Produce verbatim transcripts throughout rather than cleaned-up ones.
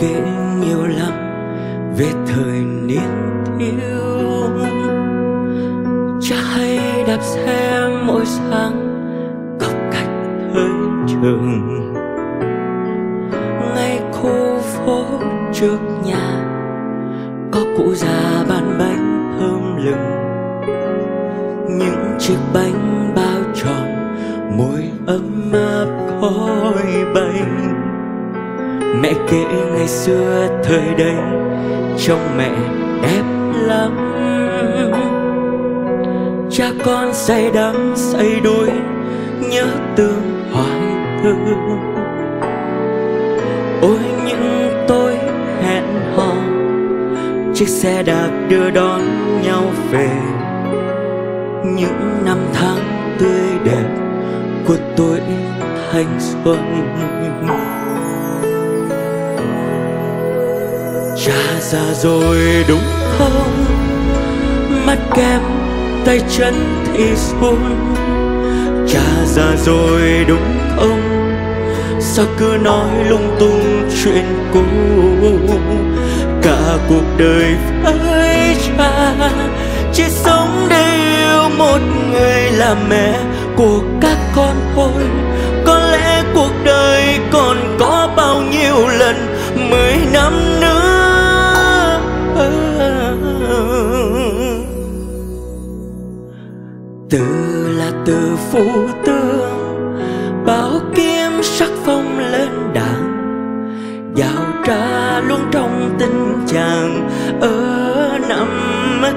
kể nhiều lắm về thời niên thiếu. Cha hay đạp xe mỗi sáng góc cạnh thời trường, ngay khu phố trước nhà có cụ già bán bánh thơm lừng, những chiếc bánh bao tròn mùi ấm áp khói bánh. Mẹ kể ngày xưa thời đây trông mẹ đẹp lắm, cha con say đắm say đuối nhớ tương hoài thơ. Ôi những tối hẹn hò, chiếc xe đạp đưa đón nhau về, những năm tháng tươi đẹp của tuổi thanh xuân. Cha già rồi đúng không, mắt kem tay chân thì sùn. Cha già rồi đúng không, sao cứ nói lung tung chuyện cũ. Cả cuộc đời với cha, chỉ sống để yêu một người là mẹ của các con thôi. Có lẽ cuộc đời còn có bao nhiêu lần mười năm nữa. Từ là từ phụ tướng, bảo kiếm sắc phong lên đàng, giàu trà luôn trong tình chàng ở năm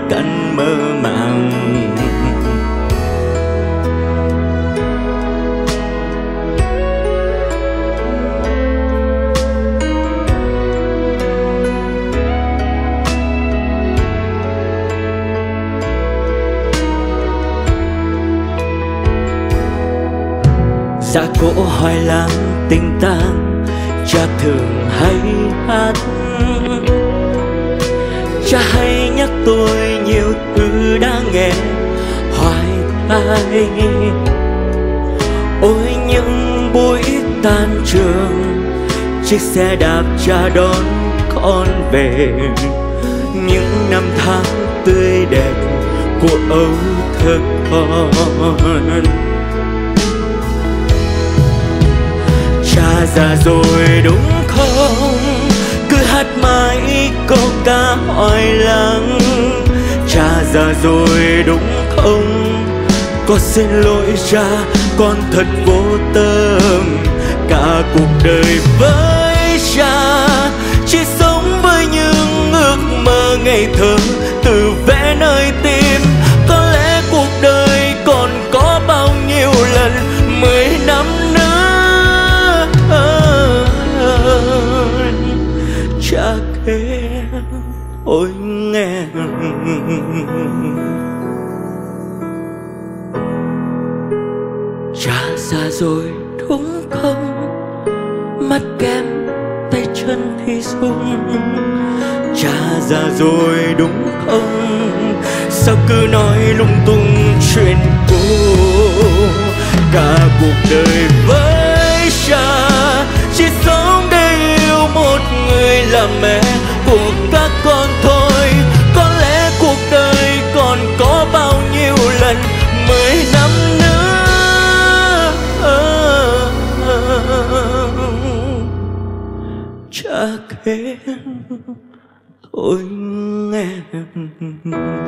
cạnh mơ màng. Dạ cỗ hỏi làng tình tang, cha thường hay hát. Cha hay nhắc tôi nhiều thứ đã nghe hoài tai. Ôi những buổi tan trường, chiếc xe đạp cha đón con về, những năm tháng tươi đẹp của ấu thơ con. Cha già rồi đúng không, cứ hát mãi câu ca hỏi lắng. Cha già rồi đúng không, con xin lỗi cha, con thật vô tâm. Cả cuộc đời với cha, chỉ sống với những ước mơ ngày thơ từ vẽ nơi tim. Có lẽ cuộc đời còn có bao nhiêu lần mười năm nữa. Cha kể ôi nghe, cha già rồi đúng không, mắt kem tay chân thì sung. Cha già rồi đúng không, sao cứ nói lung tung chuyện cũ. Cả cuộc đời với cha, chỉ sống để yêu một người là mẹ của các con thôi. Có lẽ cuộc đời còn có bao nhiêu lần mười năm nữa. Cha kể ôi nghe.